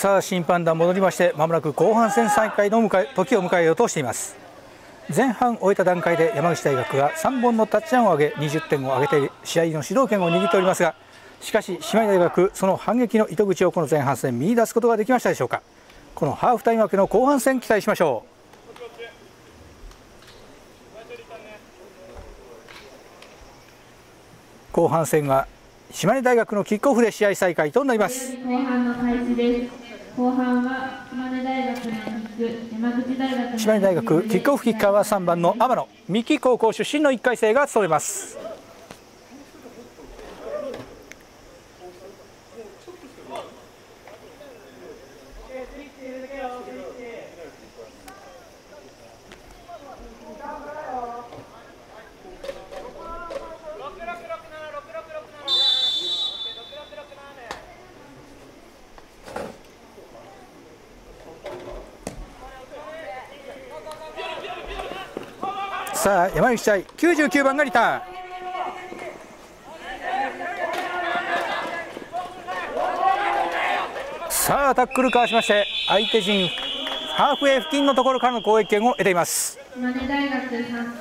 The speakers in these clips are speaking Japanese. さあ審判団戻りまして、まもなく後半戦再開の時を迎えようとしています。前半終えた段階で山口大学が3本のタッチアンを上げ20点を挙げて試合の主導権を握っておりますが、しかし姉妹大学、その反撃の糸口をこの前半戦見出すことができましたでしょうか。このハーフタイム明けの後半戦期待しましょう。後半戦は島根大学のキックオフで試合再開となります。後半の開始です。後半は島根大学のキック、山口大学の島根大学、キックオフキッカーは3番の天野三木高校出身の1回生が務めます。さあ山口大99番がリターン。さあタックルかわしまして相手陣ハーフウェイ付近のところからの攻撃権を得ています。島根大学3番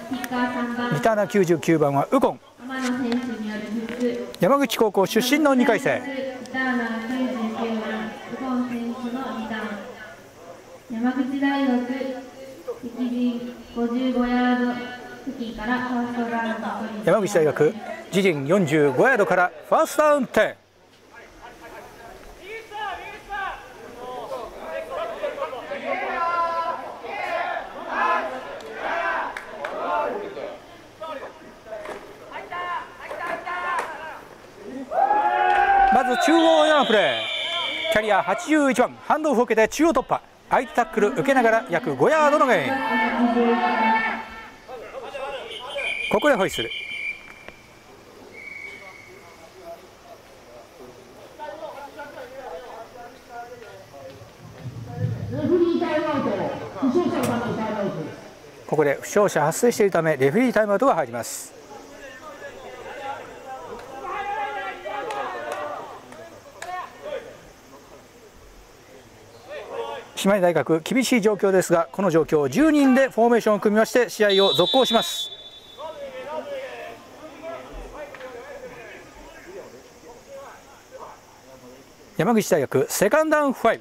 リターナ99番はウコン、山口高校出身の2回生。山口大学敵陣55ヤード付近からファーストダウン。山口大学自陣45ヤードからファーストダウン点。まず中央へのプレー、キャリア81番ハンドオフを受けて中央突破、相手タックル受けながら約5ヤードのゲイン。ここでホイッスル。ここで負傷者発生しているためレフェリータイムアウトが入ります。島根大学厳しい状況ですが、この状況を10人でフォーメーションを組みまして試合を続行します。山口大学セカンドダウン5。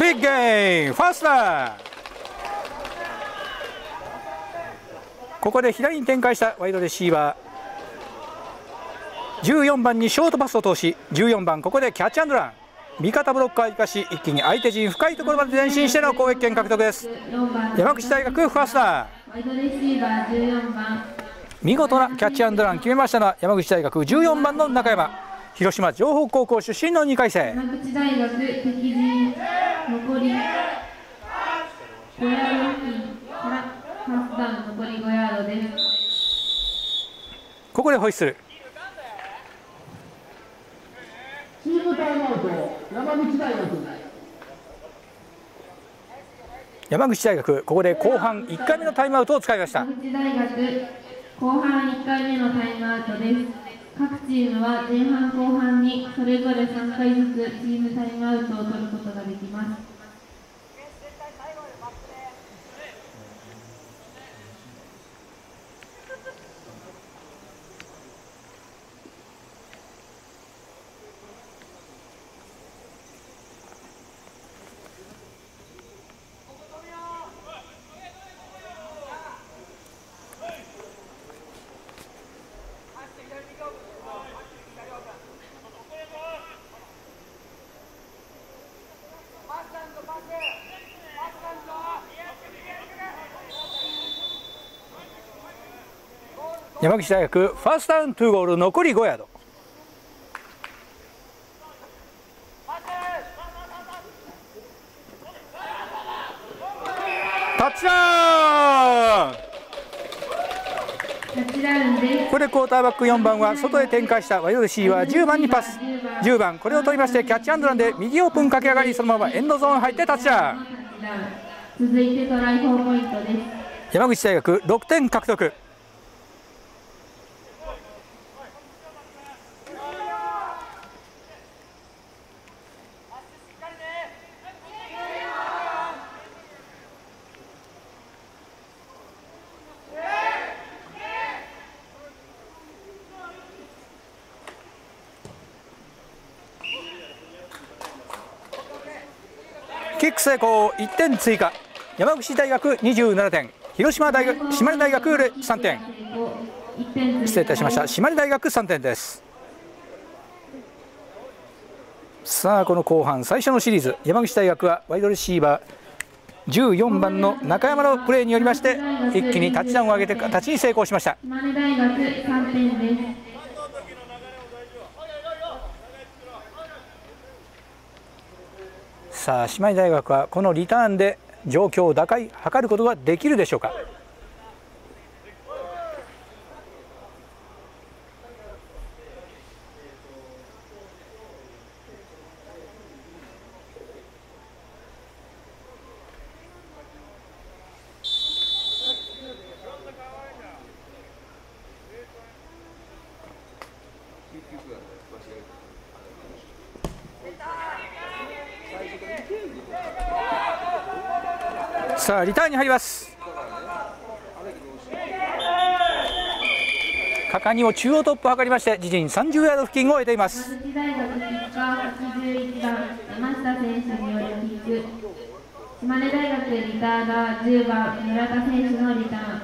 ビッグゲーム、ファーストダウン。ここで左に展開したワイドレシーバー14番にショートパスを通し、14番ここでキャッチアンドラン、味方ブロッカーを生かし一気に相手陣深いところまで前進しての攻撃権獲得です。山口大学ファーストダウン、見事なキャッチアンドラン決めましたのは山口大学14番の中山、広島情報高校出身の2回生。山口大学敵陣残り5ヤード付近からファーストダウン、残り5ヤードです。ここでホイッスル。チームタイムアウト、山口大学。山口大学ここで後半1回目のタイムアウトを使いました。山口大学後半1回目のタイムアウトです。各チームは前半後半にそれぞれ3回ずつチームタイムアウトを取ることができます。山口大学ファーストダウン2ゴール、残り5ヤード。タッチダウンです。これでクォーターバック4番は外へ展開したワイドレシーバー10番にパス、10番これを取りましてキャッチアンドランで右オープン駆け上がり、そのままエンドゾーン入ってタッチダウン。続いてトライフォーポイントです。山口大学6点獲得。キック成功、1点追加。山口大学27点、広島大学、島根大学3点。失礼いたしました。島根大学3点です。さあこの後半最初のシリーズ、山口大学はワイドレシーバー14番の中山のプレーによりまして一気にタッチダウンを上げて立ちに成功しました。島根大学3点です。さあ島根大学はこのリターンで状況を打開図ることができるでしょうか。さあリターンに入ります。果敢にも中央トップを図りまして自陣30ヤード付近を終えています。島根大学リターンが10番村田選手のリターン。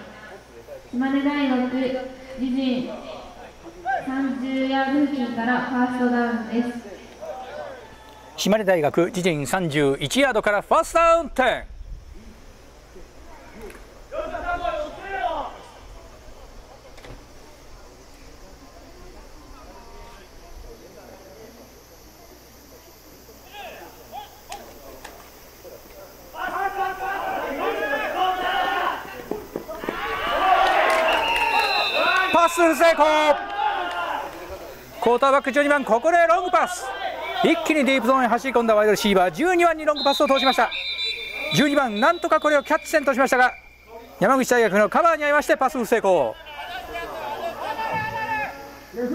島根大学自陣30ヤード付近からファーストダウンです。島根大学自陣31ヤードからファーストダウン10。成功。クォーターバック12番ここでロングパス、一気にディープゾーンへ走り込んだワイドレシーバー12番にロングパスを通しました。12番なんとかこれをキャッチせんとしましたが山口大学のカバーに合いましてパス成功。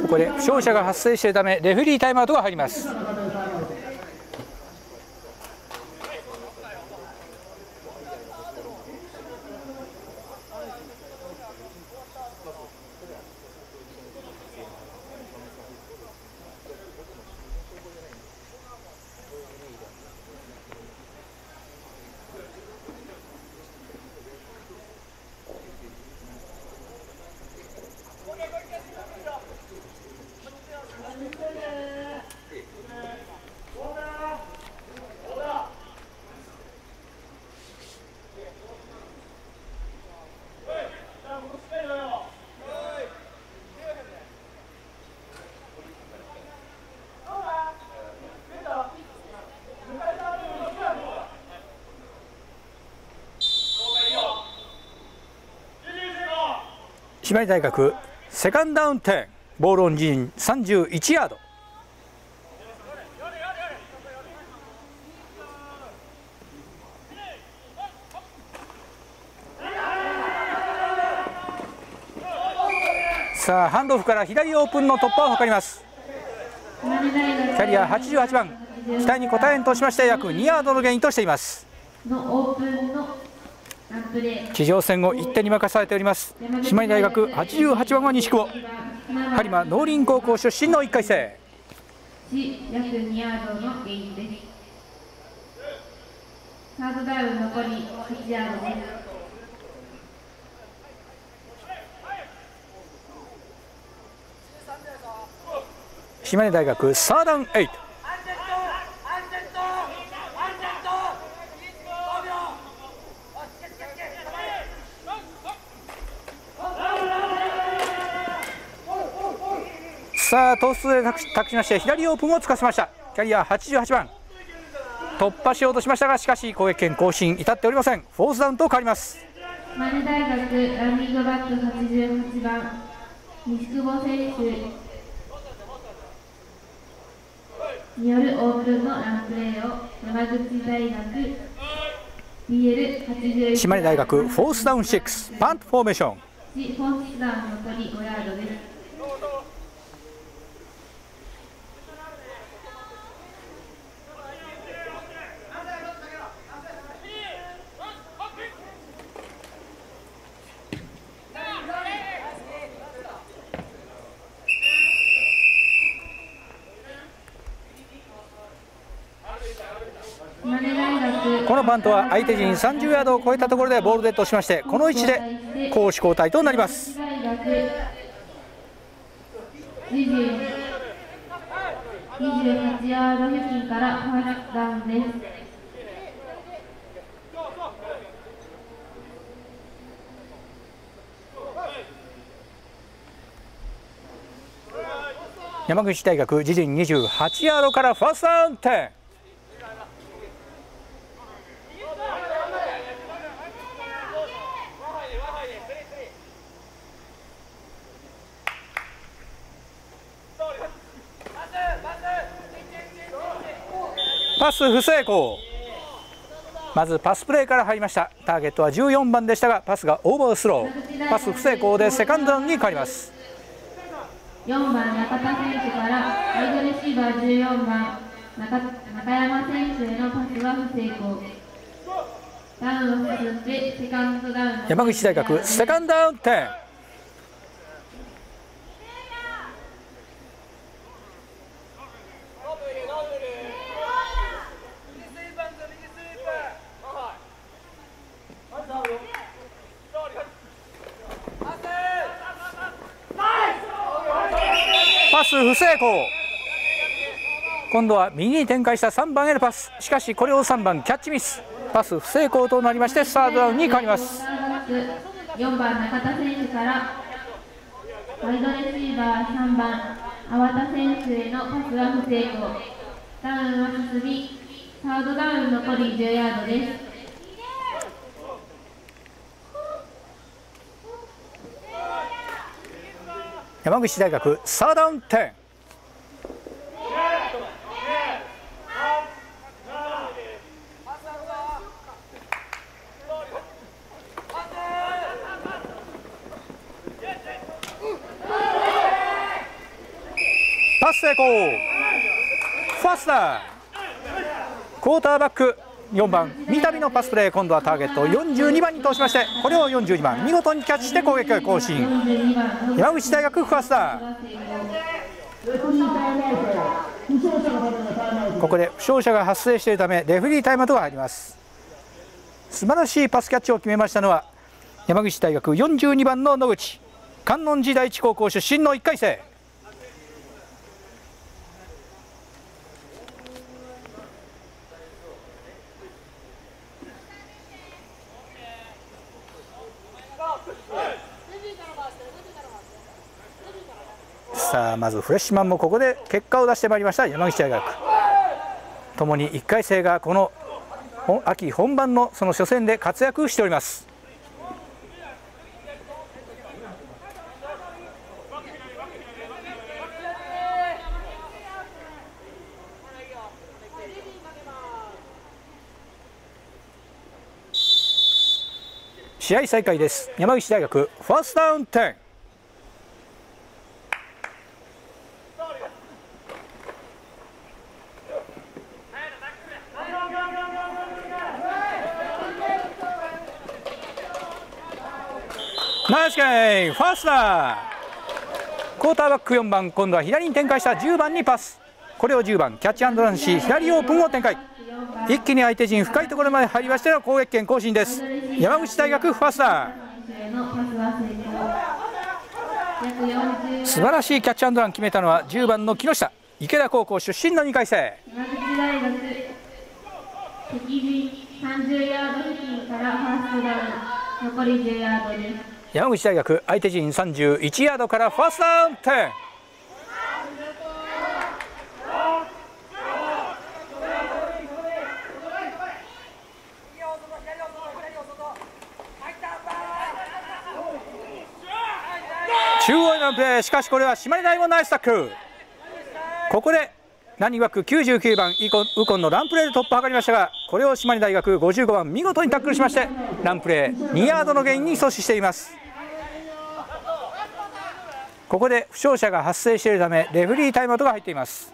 ここで負傷者が発生しているためレフェリータイムアウトが入ります。島根大学セカンドダウン10、ボールオン自陣31ヤード。さあハンドオフから左オープンの突破を図ります。キャリア88番期待に応えんとしまして約2ヤードのゲインとしています。地上戦を1点に任されております島根大学88番は西久保、播磨農林高校出身の1回生。島根大学サーダウン8。さあトスで託しまして左オープンをつかせました。キャリア88番突破しようとしましたがしかし攻撃権更新至っておりません。フォースダウンと変わります。島根大学ランニングバック88番西久保選手によるオープンのランプレーを山口大学 BL81 島根大学フォースダウン6パントフォーメーション。フォースダウン残り5ヤードです。このバントは相手陣30ヤードを超えたところでボールデッドしまして、この位置で攻守交代となります。28ヤード付近からファーストダウンです。山口大学自陣28ヤードからファーストダウン10。パス不成功。まずパスプレーから入りました。ターゲットは14番でしたが、パスがオーバースロー、パス不成功でセカンドダウンに変わります。4番中田選手からワイドレシーバー14番 中山選手へのパスは不成功。ダウンを進んでセカンドダウン。山口大学セカンドダウン10。不成功。今度は右に展開した3番へのパス、しかしこれを3番キャッチミス、パス不成功となりましてサードダウンに変わります。4番中田選手からワイドレシーバー3番粟田選手へのパスは不成功。ダウンは進みサードダウン残り10ヤードです。山口大学サードダウン10。パス成功。ファースタークォーターバック4番三度のパスプレー、今度はターゲットを42番に通しまして、これを42番見事にキャッチして攻撃を更新。山口大学ファースター。ここで負傷者が発生しているためレフェリータイムアウトが入ります。素晴らしいパスキャッチを決めましたのは山口大学42番の野口、観音寺第一高校出身の1回生。さあまずフレッシュマンもここで結果を出してまいりました。山口大学ともに1回生がこの秋本番のその初戦で活躍しております。試合再開です。山口大学ファーストダウン10。ナイスゲイファースタークォーターバック4番、今度は左に展開した10番にパス、これを10番キャッチアンドランし左オープンを展開、一気に相手陣深いところまで入りましての攻撃権更新です。山口大学ファースター。素晴らしいキャッチアンドラン決めたのは10番の木下、池田高校出身の2回生。山口大学敵陣30ヤード付近からファーストダウン残り10ヤードです。山口大学相手陣31ヤードからファーストダウン10。中央ーのプレー、しかしこれは島根大吾ナイスタックル。ここで何曰く99番ウコンのランプレーで突破を図りましたが、これを島根大学55番見事にタックルしまして、ランプレー2ヤードのゲインに阻止しています。ここで負傷者が発生しているためレフリータイムアウトが入っています。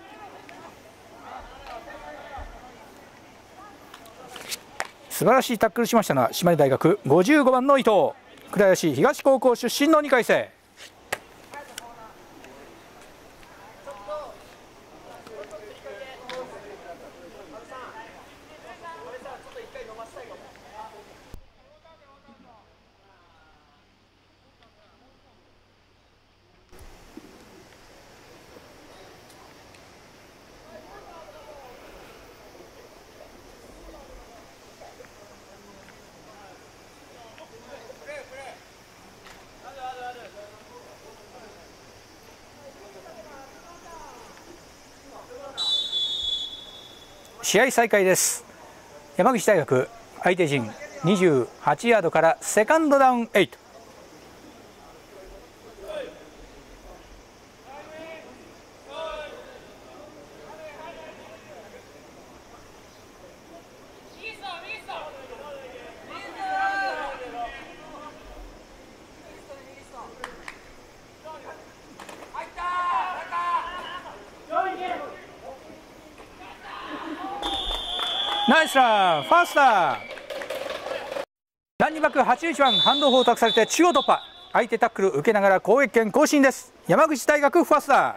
素晴らしいタックルしましたのは島根大学55番の伊藤、倉吉東高校出身の2回生。試合再開です。山口大学相手陣28ヤードからセカンドダウン8。ナイスランファースター、ランニングバック81番ハンドオフを託されて中央突破、相手タックル受けながら攻撃権更新です。山口大学ファースタ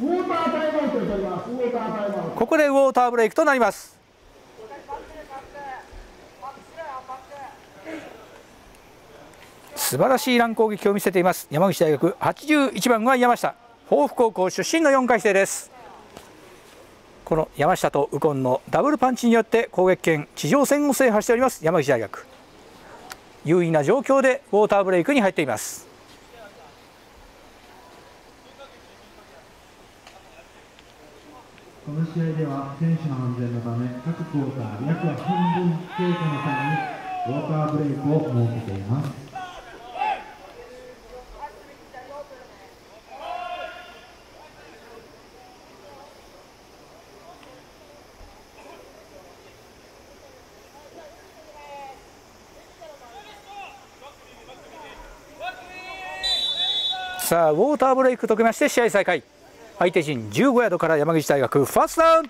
ー、ここでウォーターブレイクとなります。素晴らしいラン攻撃を見せています山口大学81番は山下、防府高校出身の4回生です。この山下と右近のダブルパンチによって攻撃圏地上戦を制覇しております山口大学、優位な状況でウォーターブレイクに入っています。この試合では選手の安全のため各クォーター約半分経過のためにウォーターブレイクを設けています。さあウォーターブレイクと解きまして試合再開、相手陣15ヤードから山口大学ファーストダウン10。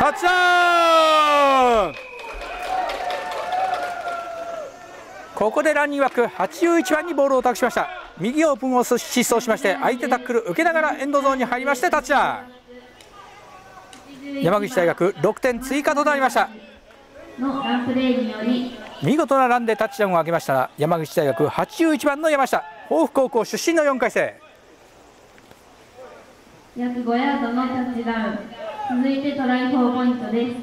タッチダウン。ここでランニングバック81番にボールを託しました。右オープンを疾走しまして相手タックル受けながらエンドゾーンに入りましてタッチダウン。山口大学6点追加となりました。のランプレーにより見事なランでタッチダウンを挙げました山口大学81番の山下、防府高校出身の4回生。約5ヤードのタッチダウン、続いてトライ4ポイントです。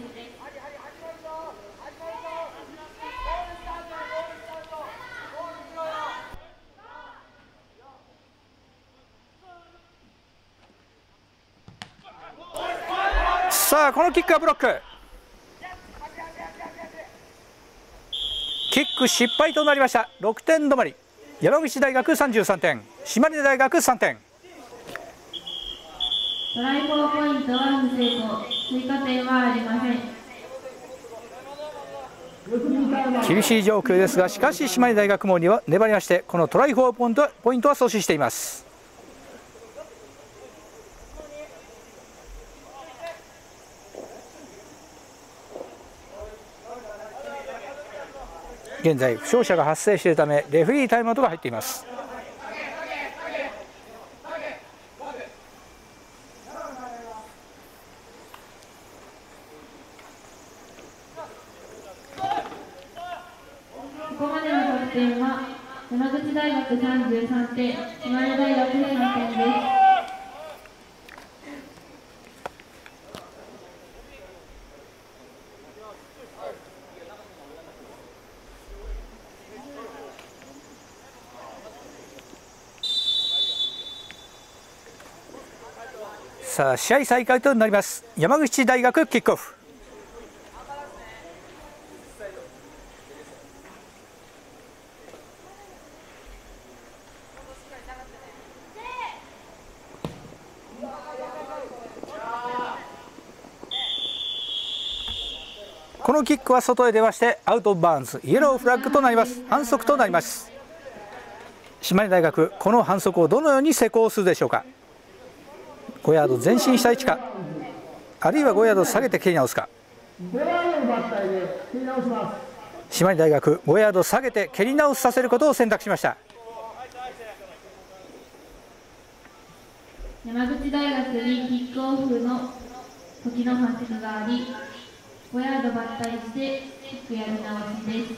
さあこのキックはブロック、キック失敗となりました。6点止まり、山口大学33点、島根大学3点。トライ4ポイントは不成功、追加点はありません。厳しい状況ですが、しかし島根大学も粘りまして、このトライ4ポイントは阻止しています。現在負傷者が発生しているためレフリータイムアウトが入っています。ここまでの得点は山口大学33点、島根大学3点です。さあ試合再開となります。山口大学キックオフ。このキックは外へ出ましてアウトバーンズ、イエローフラッグとなります。反則となります。島根大学、この反則をどのように施行するでしょうか。5ヤード前進した位置か、あるいは5ヤード下げて蹴り直すか。島根大学、5ヤード下げて蹴り直させることを選択しました。山口大学にキックオフの時の反則があり、5ヤード抜体してキックやり直しで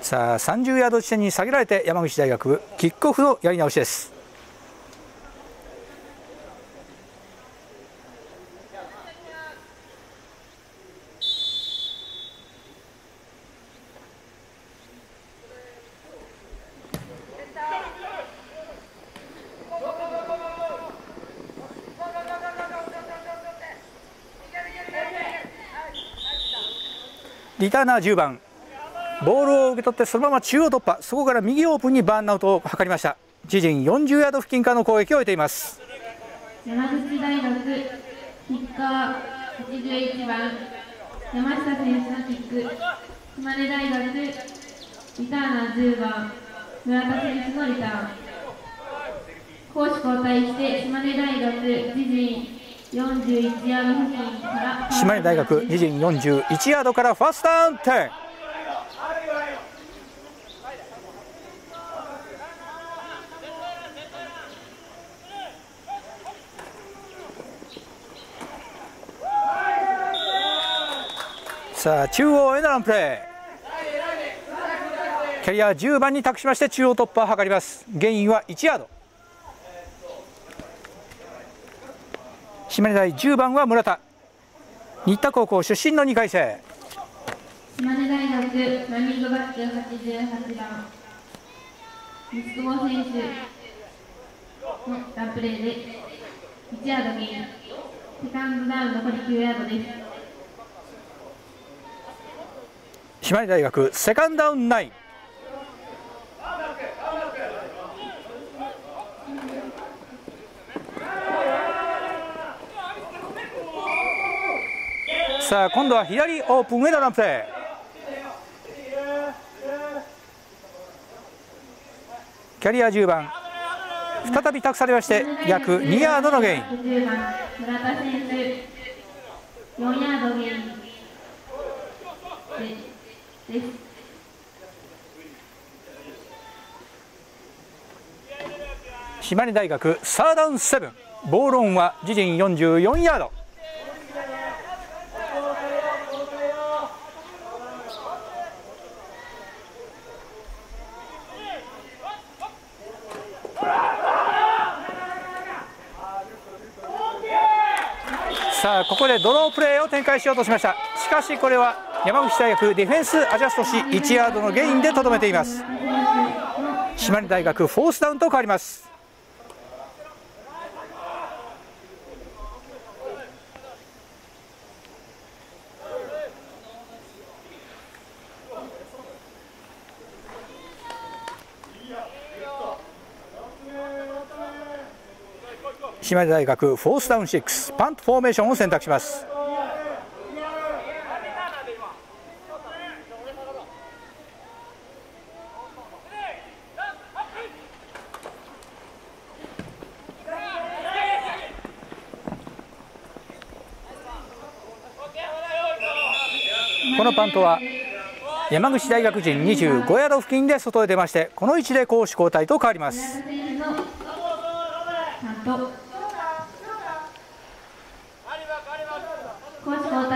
す。さあ、30ヤード地点に下げられて山口大学部、キックオフのやり直しです。リターナー10番、ボールを受け取ってそのまま中央突破、そこから右オープンにバーンアウトを図りました。自陣40ヤード付近からの攻撃を終えています。山口大学キッカー81番山下選手のキック。島根大学リターナー10番村田選手のリターン。攻守交代して島根大学自陣41ヤード付近から、島根大学自陣41ヤードからファーストダウン10。さあ、中央へのランプレー、キャリア10番に託しまして中央突破を図ります。ゲインは1ヤード。島根大10番は村田、新田高校出身の2回生。島根大学ランニングバック88番三久保選手のランプレーで1ヤードゲイン。セカンドダウン残り9ヤードです。島根大学セカンドダウン9。さあ、今度は左オープンへのランプレー、キャリア10番再び託されまして約2ヤードのゲイン。村田選手4ヤードゲインです。島根大学サーダウン7、ボールオンは自陣44ヤード。さあ、ここでドロープレーを展開しようとしました。しかしこれは山口大学ディフェンスアジャストし1ヤードのゲインでとどめています。島根大学フォースダウンと変わります。島根大学フォースダウン6、パントフォーメーションを選択します。このパントは山口大学陣25ヤード付近で外へ出まして、この位置で攻守交代と変わります。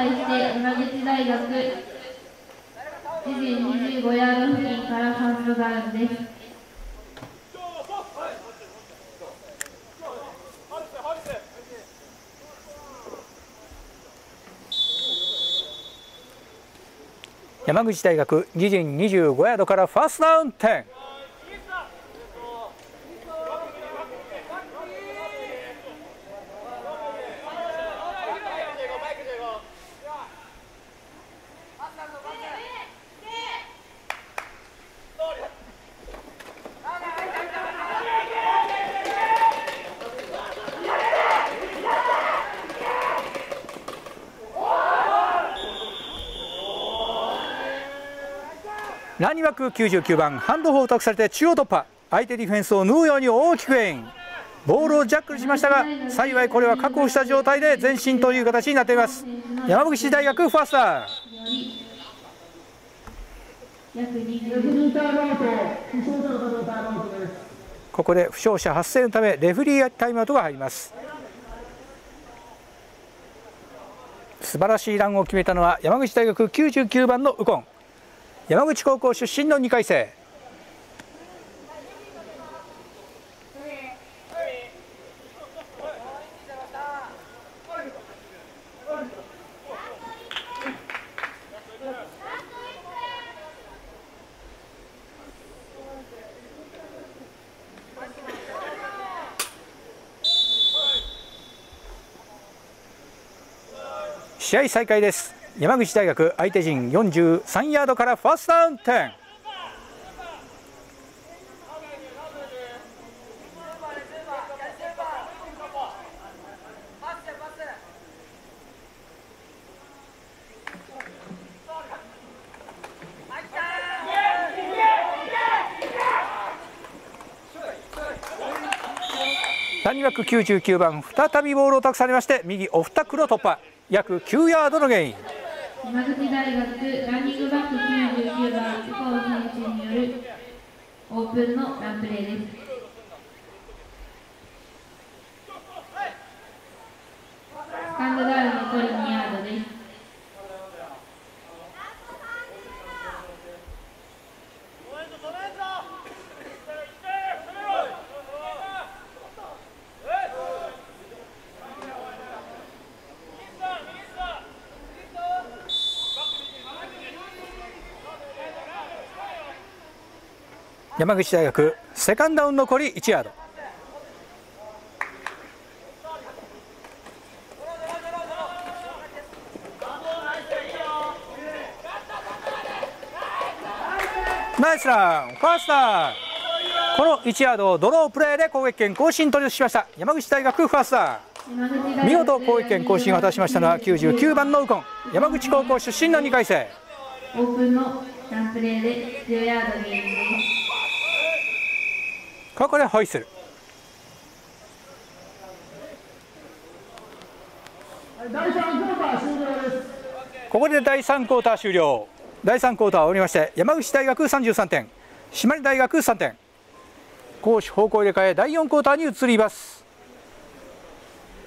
山口大学自陣25ヤード付近からハンドダウンです。山口大学自陣25ヤードからファーストダウン10。何枠99番ハンドオフを託されて中央突破、相手ディフェンスを縫うように大きくエイン、ボールをジャックルしましたが、幸いこれは確保した状態で前進という形になっています。山口大学ファースター、ここで負傷者発生のためレフリータイムアウトが入ります。素晴らしいランを決めたのは山口大学99番のウコン、山口高校出身の2回生。試合再開です。山口大学相手陣43ヤードからファーストダウン10。谷枠99番再びボールを託されまして右オフタックルを突破、約9ヤードのゲイン。山口大学ランニングバック99番高尾選手によるオープンのランプレーです。スタンドダウン残り2ヤードです。山口大学セカンドダウン残り1ヤード。ナイスランファースター、この1ヤードをドロープレーで攻撃権更新としました。山口大学ファースター、見事攻撃権更新を果たしましたのは99番のウコン、山口高校出身の2回生。オープンのランプレーで10ヤードゲインです。ここでホイッスル。ここで第3クォーター終了。第3クォーターを終わりまして山口大学33点、島根大学3点、攻守方向入れ替え第4クォーターに移ります。